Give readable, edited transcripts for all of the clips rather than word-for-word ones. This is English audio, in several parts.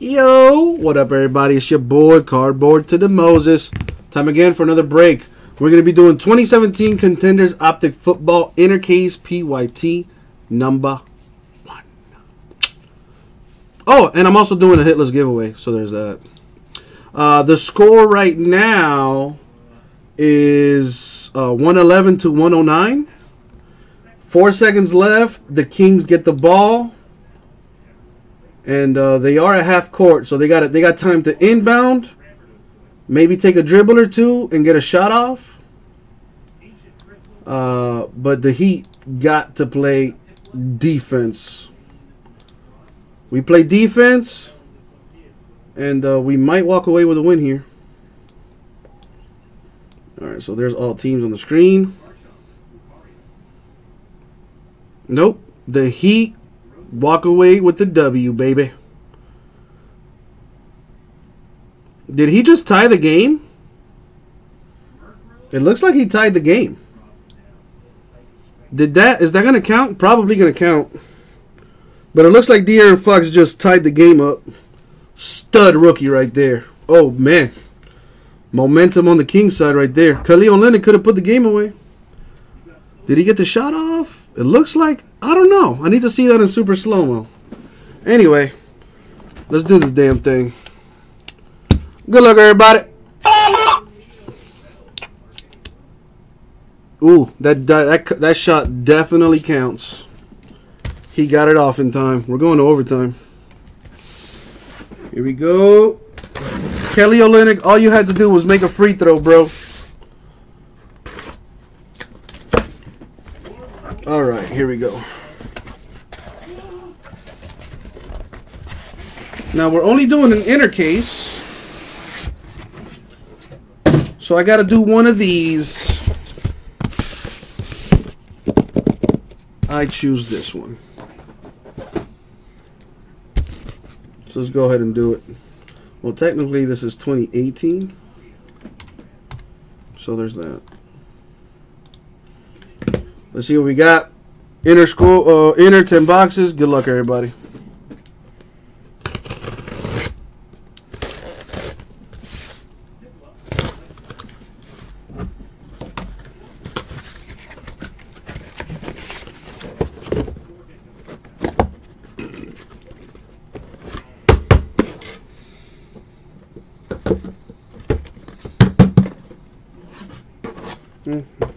Yo, what up everybody, it's your boy Cardboard to the Moses. Time again for another break. We're going to be doing 2017 Contenders Optic Football Inner Case PYT number 1. Oh, and I'm also doing a hitless giveaway, so there's that. The score right now is 111 to 109. 4 seconds left. The Kings get the ball. And they are at half court, so they got time to inbound, maybe take a dribble or two and get a shot off. But the Heat got to play defense. We play defense, and we might walk away with a win here. All right, so there's all teams on the screen. Nope, the Heat walk away with the W, baby. Did he just tie the game? It looks like he tied the game. Did that? Is that going to count? Probably going to count. But it looks like De'Aaron Fox just tied the game up. Stud rookie right there. Oh, man. Momentum on the Kings side right there. Kahlil Lenoir could have put the game away. Did he get the shot off? It looks like, I don't know. I need to see that in super slow-mo. Anyway, let's do this damn thing. Good luck, everybody. Ooh, that shot definitely counts. He got it off in time. We're going to overtime. Here we go. Kelly Olynyk, all you had to do was make a free throw, bro. All right, here we go. Now, we're only doing an inner case. So I got to do one of these. I choose this one. So let's go ahead and do it. Well, technically, this is 2018. So there's that. Let's see what we got. Inner school, inner 10 boxes. Good luck, everybody.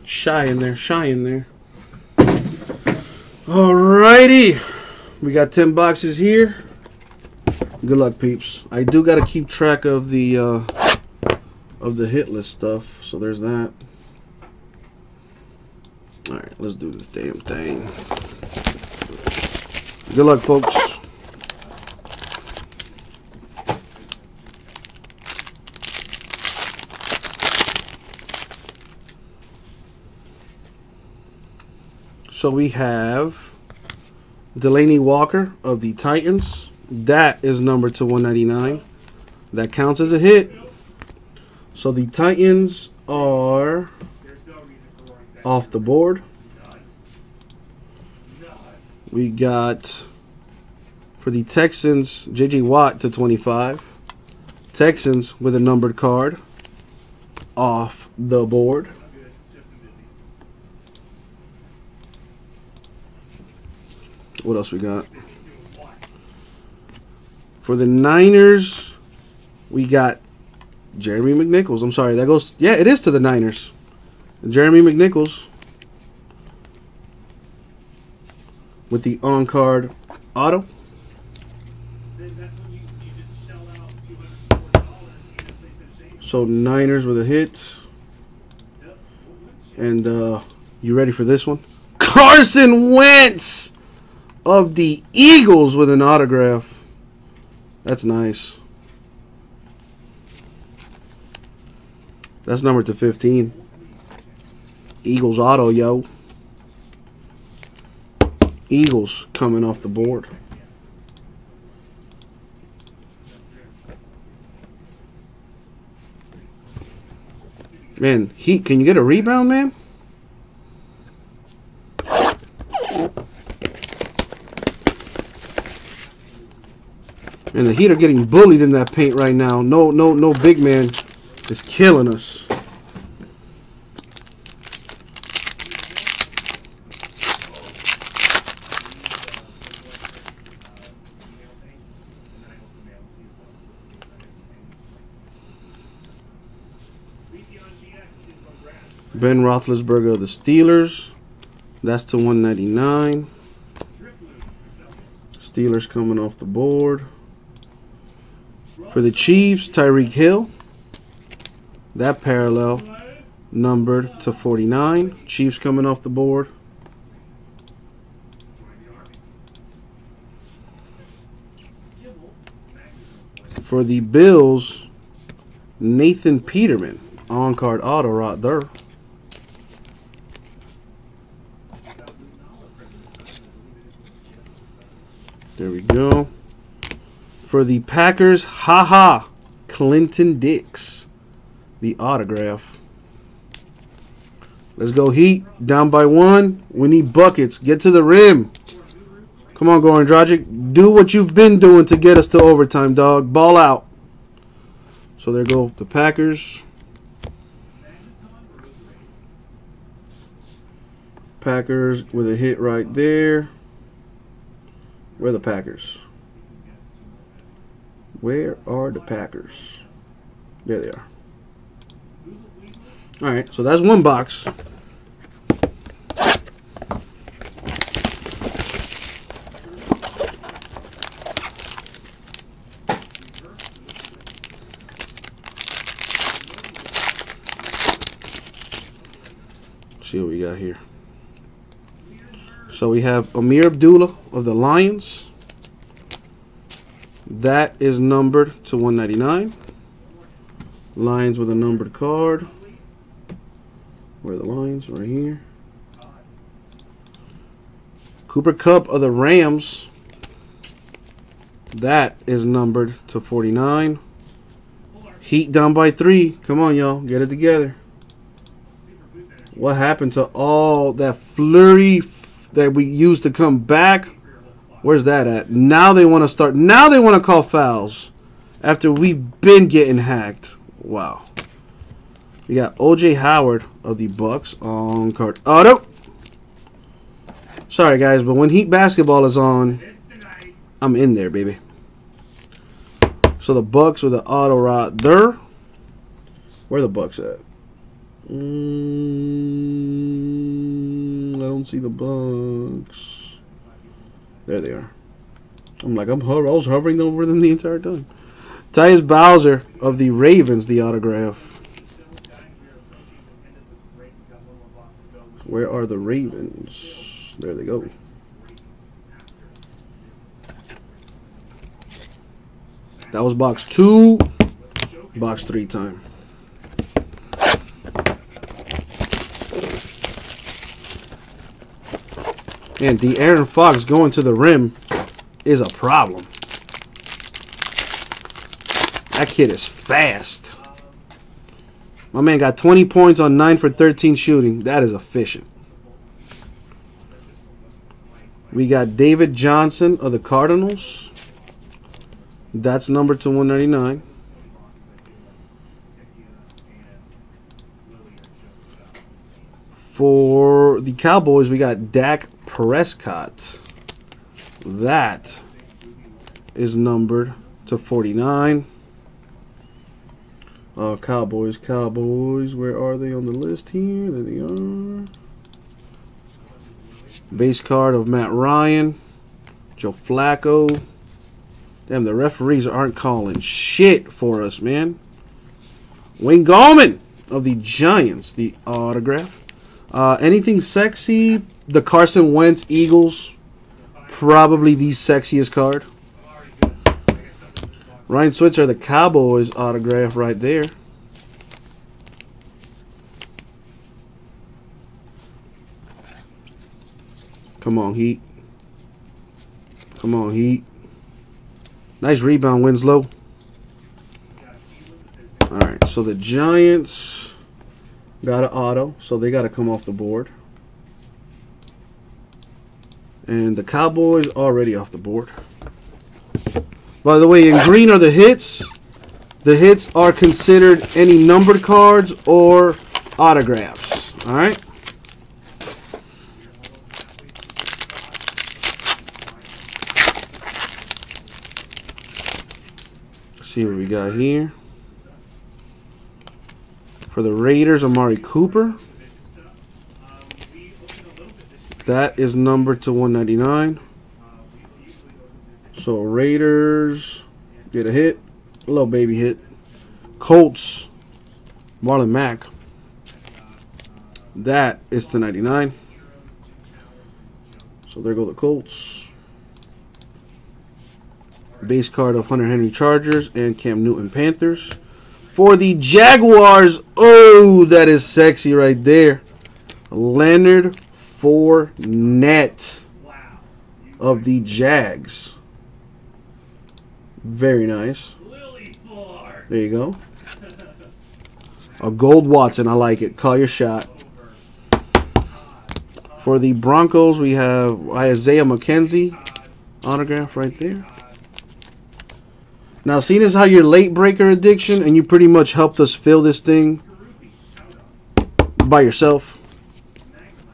Shy in there. Shy in there. Alrighty, we got 10 boxes here. Good luck, peeps. I do got to keep track of the hit list stuff, so there's that. All right, let's do this damn thing. Good luck, folks. So we have Delanie Walker of the Titans. That is numbered to 199. That counts as a hit. So the Titans are off the board. We got, for the Texans, J.J. Watt to 25. Texans with a numbered card off the board. What else we got? For the Niners, we got Jeremy McNichols. I'm sorry, that goes... Yeah, it is to the Niners. Jeremy McNichols with the on-card auto. So Niners with a hit. And you ready for this one? Carson Wentz! Of the Eagles with an autograph. That's nice. That's numbered to 15. Eagles auto, yo. Eagles coming off the board. Man, Heat, can you get a rebound, man? And the Heat are getting bullied in that paint right now. No big man is killing us. Ben Roethlisberger of the Steelers. That's to 199. Steelers coming off the board. For the Chiefs, Tyreek Hill. That parallel numbered to 49. Chiefs coming off the board. For the Bills, Nathan Peterman. On-card auto right there. There we go. For the Packers, Ha-Ha Clinton-Dix, the autograph. Let's go Heat. Down by one. We need buckets. Get to the rim. Come on, Goran Dragic. Do what you've been doing to get us to overtime, dog. Ball out. So there go the Packers. Packers with a hit right there. Where are the Packers? There they are. All right, so that's one box. Let's see what we got here. So we have Amir Abdullah of the Lions. That is numbered to 199. Lions with a numbered card. Where are the Lions? Right here. Cooper Cup of the Rams. That is numbered to 49. Heat down by 3. Come on, y'all. Get it together. What happened to all that flurry that we used to come back? Where's that at? Now they want to start. Now they want to call fouls after we've been getting hacked. Wow. We got O.J. Howard of the Bucks on card auto. Sorry, guys, but when Heat basketball is on, I'm in there, baby. So the Bucks with the auto right there. Where are the Bucks at? I don't see the Bucks. There they are. I was hovering over them the entire time. Tyus Bowser of the Ravens, the autograph. Where are the Ravens? There they go. That was box 2. Box 3 time. And De'Aaron Fox going to the rim is a problem. That kid is fast. My man got 20 points on 9 for 13 shooting. That is efficient. We got David Johnson of the Cardinals. That's number to 199. For the Cowboys, we got Dak Prescott. That is numbered to 49. Cowboys. Where are they on the list here? There they are. Base card of Matt Ryan. Joe Flacco. Damn, the referees aren't calling shit for us, man. Wayne Gallman of the Giants, the autograph. Anything sexy? The Carson Wentz Eagles, probably the sexiest card. Ryan Switzer, the Cowboys autograph right there. Come on, Heat. Come on, Heat. Nice rebound, Winslow. All right, so the Giants got an auto, so they got to come off the board. And the Cowboys already off the board. By the way, in green are the hits. The hits are considered any numbered cards or autographs. All right. Let's see what we got here. For the Raiders, Amari Cooper. That is numbered to 199. So Raiders get a hit. A little baby hit. Colts, Marlon Mack. That is the 99. So there go the Colts. Base card of Hunter Henry Chargers and Cam Newton Panthers. For the Jaguars, oh, that is sexy right there. Leonard Fournette of the Jags. Very nice. There you go. A gold Watson. I like it. Call your shot. For the Broncos, we have Isaiah McKenzie. Autograph right there. Now, seeing as how you're late breaker addiction, and you pretty much helped us fill this thing by yourself,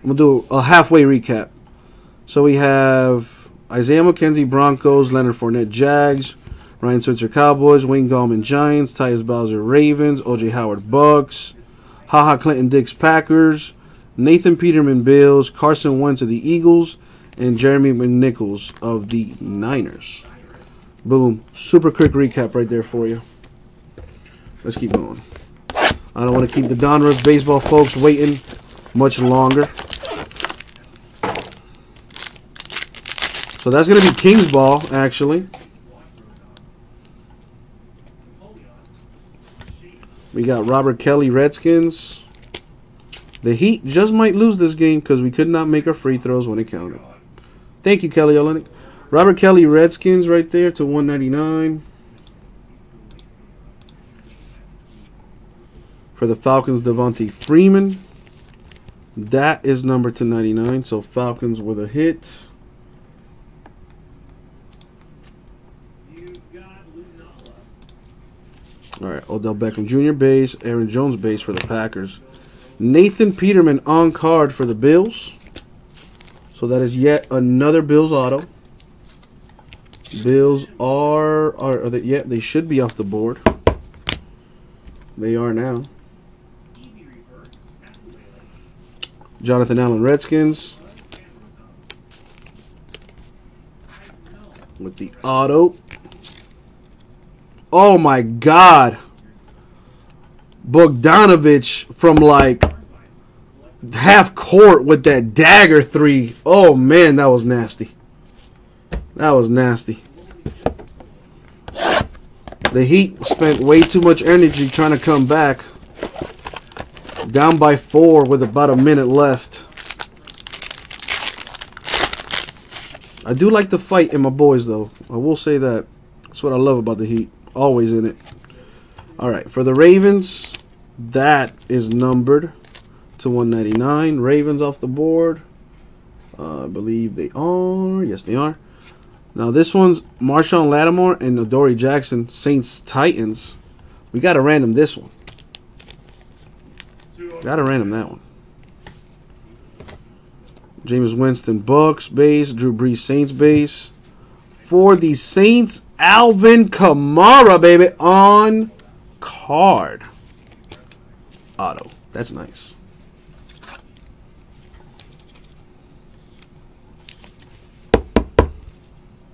I'm going to do a halfway recap. So we have Isaiah McKenzie, Broncos, Leonard Fournette, Jags. Ryan Switzer, Cowboys. Wayne Gallman, Giants. Tyus Bowser, Ravens. O.J. Howard, Bucks. Ha-Ha Clinton-Dix, Packers. Nathan Peterman, Bills. Carson Wentz of the Eagles. And Jeremy McNichols of the Niners. Boom. Super quick recap right there for you. Let's keep going. I don't want to keep the Don Russ baseball folks waiting much longer. So that's going to be King's Ball, actually. We got Robert Kelly, Redskins. The Heat just might lose this game because we could not make our free throws when it counted. Thank you, Kelly Olynyk. Robert Kelly, Redskins right there to 199. For the Falcons, Devontae Freeman. That is number 299, so Falcons with a hit. All right, Odell Beckham Jr. base, Aaron Jones base for the Packers. Nathan Peterman on card for the Bills. So that is yet another Bills auto. Bills are they, yeah, they should be off the board. They are now. Jonathan Allen, Redskins. With the auto. Oh my God, Bogdanovich from like half court with that dagger three. Oh man, that was nasty. That was nasty. The Heat spent way too much energy trying to come back. Down by 4 with about a minute left. I do like the fight in my boys though. I will say that. That's what I love about the Heat. Always in it. All right, for the Ravens, that is numbered to 199. Ravens off the board. I believe they are. Yes, they are. Now, this one's Marshawn Lattimore and Adoree Jackson, Saints Titans. We got to random this one. Got to random that one. Jameis Winston, Bucks base. Drew Brees, Saints base. For the Saints, Alvin Kamara, baby, on card. Auto. That's nice.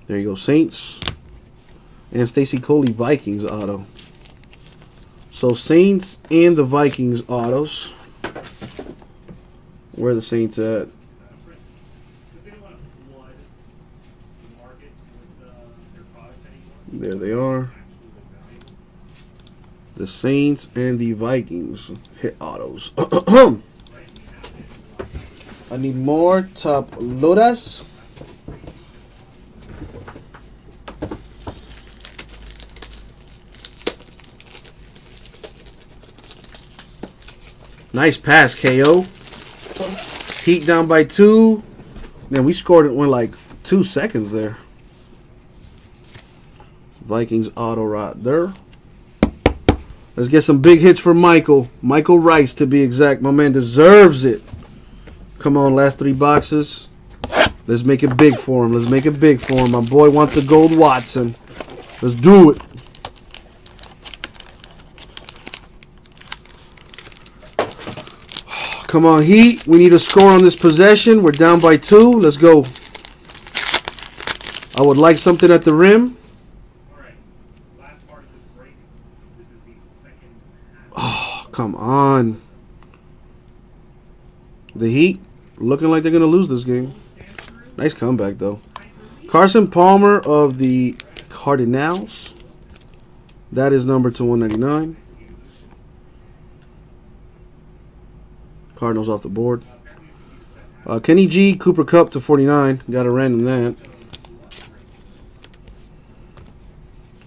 There you go, Saints. And Stacey Coley, Vikings auto. So Saints and the Vikings autos. Where are the Saints at? There they are. The Saints and the Vikings hit autos. I need more top loaders. Nice pass, KO. Heat down by 2. Man, we scored it in like 2 seconds there. Vikings auto right there. Let's get some big hits for Michael. Michael Rice, to be exact. My man deserves it. Come on, last three boxes. Let's make it big for him. Let's make it big for him. My boy wants a gold Watson. Let's do it. Come on, Heat. We need a score on this possession. We're down by 2. Let's go. I would like something at the rim. Oh, come on. The Heat looking like they're going to lose this game. Nice comeback, though. Carson Palmer of the Cardinals. That is number 2/199. Cardinals off the board. Kenny G, Cooper Cup to 49. Got a random that.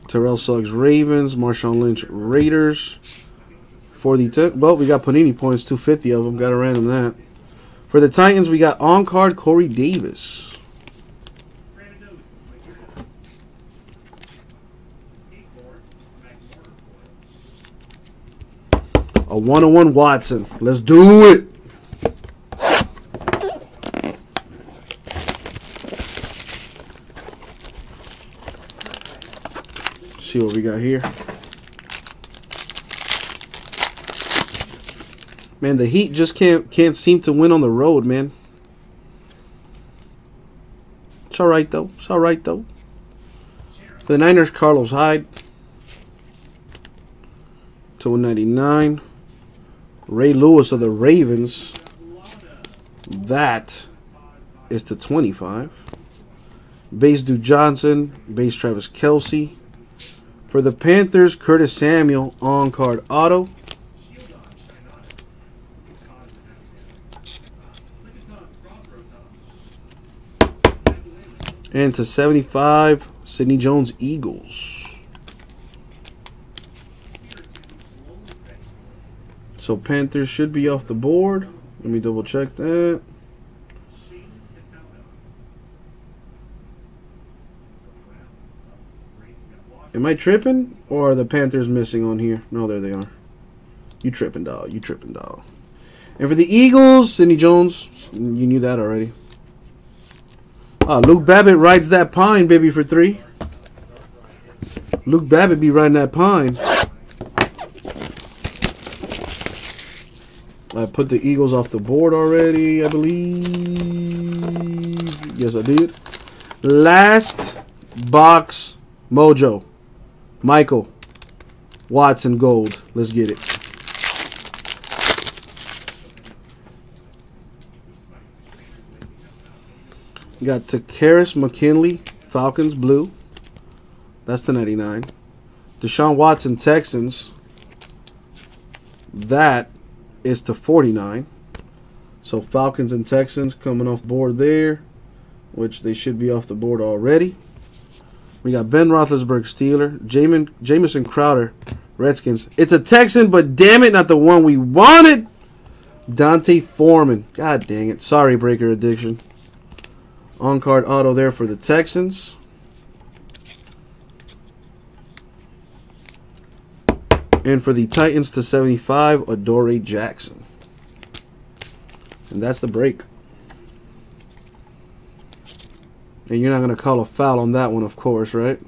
Terrell Suggs, Ravens. Marshawn Lynch, Raiders. For the well, we got Panini points, 250 of them. Got a random that. For the Titans, we got on card Corey Davis. A 101 Watson. Let's do it. See what we got here. Man, the Heat just can't seem to win on the road, man. It's all right, though. It's all right, though. For the Niners, Carlos Hyde. To 199. Ray Lewis of the Ravens. That is to 25. Base Duke Johnson. Base Travis Kelce. For the Panthers, Curtis Samuel on card auto. And to 75, Sidney Jones, Eagles. So Panthers should be off the board. Let me double check that. Am I tripping? Or are the Panthers missing on here? No, there they are. You tripping, dog. You tripping, dog. And for the Eagles, Sidney Jones. You knew that already. Luke Babbitt rides that pine, baby, for 3. Luke Babbitt be riding that pine. I put the Eagles off the board already, I believe. Yes, I did. Last box, Mojo. Michael Watson gold. Let's get it. We got Takaris McKinley, Falcons, blue. That's the 99. Deshaun Watson, Texans. That is to 49. So Falcons and Texans coming off the board there, which they should be off the board already. We got Ben Roethlisberger, Steeler. Jamison Crowder, Redskins. It's a Texan, but damn it, not the one we wanted. D'Onta Foreman. God dang it. Sorry, Breaker Addiction. On-card auto there for the Texans. And for the Titans to 75, Adoree Jackson. And that's the break. And you're not going to call a foul on that one, of course, right?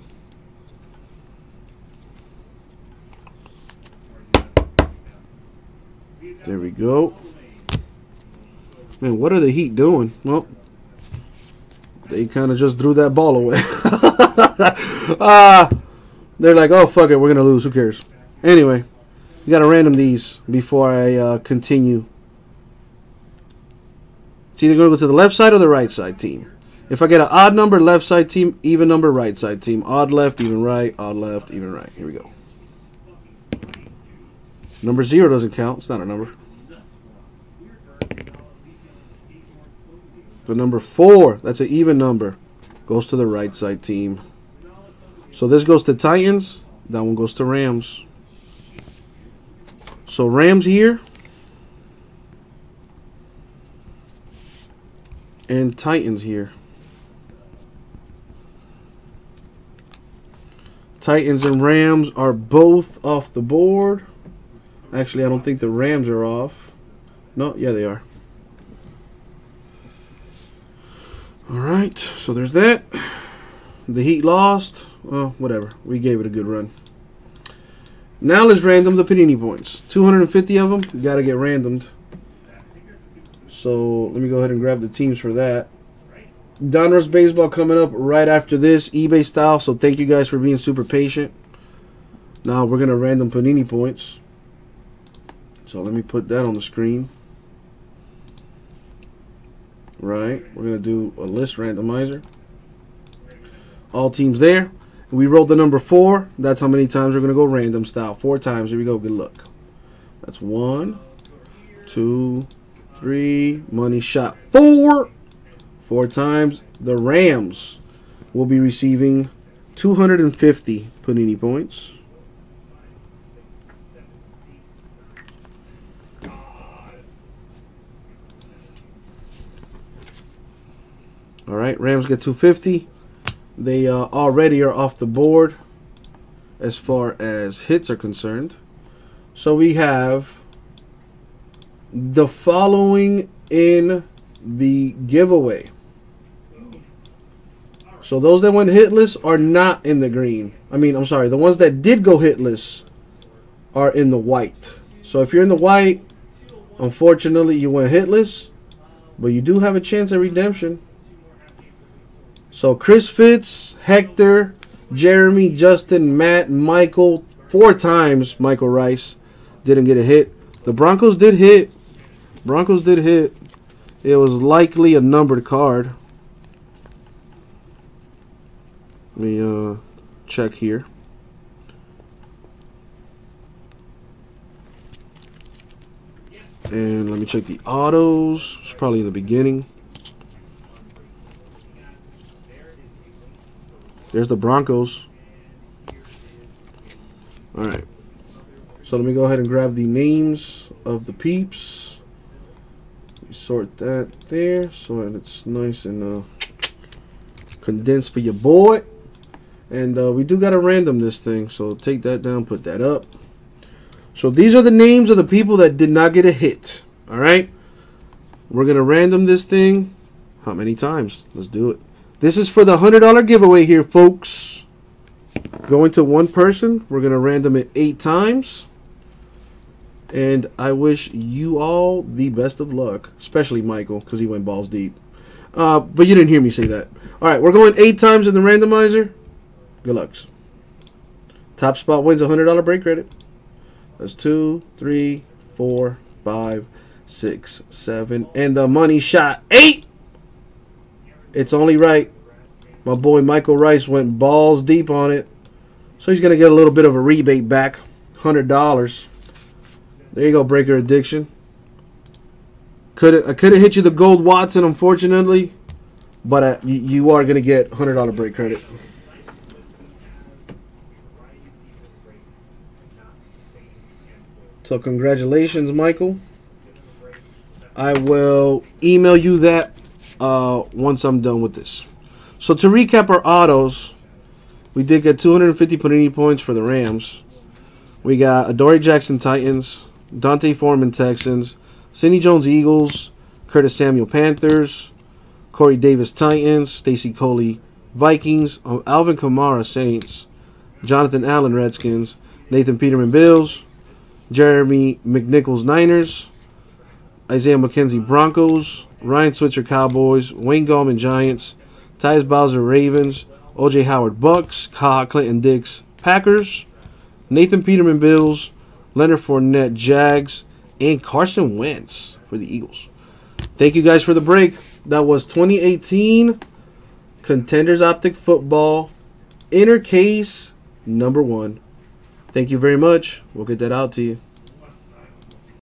There we go. Man, what are the Heat doing? Well, they kind of just threw that ball away. They're like, oh, fuck it. We're going to lose. Who cares? Anyway, you got to random these before I continue. It's either going to go to the left side or the right side team. If I get an odd number, left side team, even number, right side team. Odd left, even right. Odd left, even right. Here we go. Number 0 doesn't count. It's not a number. The number 4, that's an even number, goes to the right side team. So this goes to Titans. That one goes to Rams. So Rams here. And Titans here. Titans and Rams are both off the board. Actually, I don't think the Rams are off. No, yeah, they are. All right, so there's that. The Heat lost. Well, whatever. We gave it a good run. Now let's random the Panini points. 250 of them. Got to get randomed. So let me go ahead and grab the teams for that. Donruss Baseball coming up right after this, eBay style, so thank you guys for being super patient. Now we're going to random Panini points. So let me put that on the screen. Right, we're going to do a list randomizer. All teams there. We rolled the number 4. That's how many times we're going to go random style. 4 times. Here we go. Good luck. That's 1, 2, 3. Money shot. 4 times. The Rams will be receiving 250 Panini points. All right, Rams get 250. They already are off the board as far as hits are concerned. So we have the following in the giveaway. So those that went hitless are not in the green. I mean, I'm sorry. The ones that did go hitless are in the white. So if you're in the white, unfortunately, you went hitless. But you do have a chance at redemption. So Chris Fitz, Hector, Jeremy, Justin, Matt, Michael. 4 times Michael Rice didn't get a hit. The Broncos did hit. Broncos did hit. It was likely a numbered card. Let me check here. And let me check the autos. It's probably in the beginning. There's the Broncos. All right. So let me go ahead and grab the names of the peeps. Let me sort that there so that it's nice and condensed for your boy. And we do got to random this thing, so take that down, put that up. So these are the names of the people that did not get a hit, all right? We're going to random this thing. How many times? Let's do it. This is for the $100 giveaway here, folks. Going to one person. We're going to random it 8 times. And I wish you all the best of luck, especially Michael, because he went balls deep. But you didn't hear me say that. All right, we're going 8 times in the randomizer. Good luck. Top spot wins $100 break credit. That's 2, 3, 4, 5, 6, 7. And the money shot 8. It's only right. My boy Michael Rice went balls deep on it. So he's going to get a little bit of a rebate back. $100. There you go, Breaker Addiction. I could have hit you the Gold Watson, unfortunately. But you are going to get $100 break credit. So congratulations, Michael. I will email you that once I'm done with this. So to recap our autos, we did get 250 Panini points for the Rams. We got Adoree Jackson Titans, D'Onta Foreman Texans, Sidney Jones Eagles, Curtis Samuel Panthers, Corey Davis Titans, Stacey Coley Vikings, Alvin Kamara Saints, Jonathan Allen Redskins, Nathan Peterman Bills, Jeremy McNichols Niners, Isaiah McKenzie Broncos, Ryan Switzer Cowboys, Wayne Gallman Giants, Tyus Bowser Ravens, O.J. Howard Bucks, Ha-Ha Clinton-Dix Packers, Nathan Peterman Bills, Leonard Fournette Jags, and Carson Wentz for the Eagles. Thank you guys for the break. That was 2018 Contenders Optic Football inner case number 1. Thank you very much. We'll get that out to you.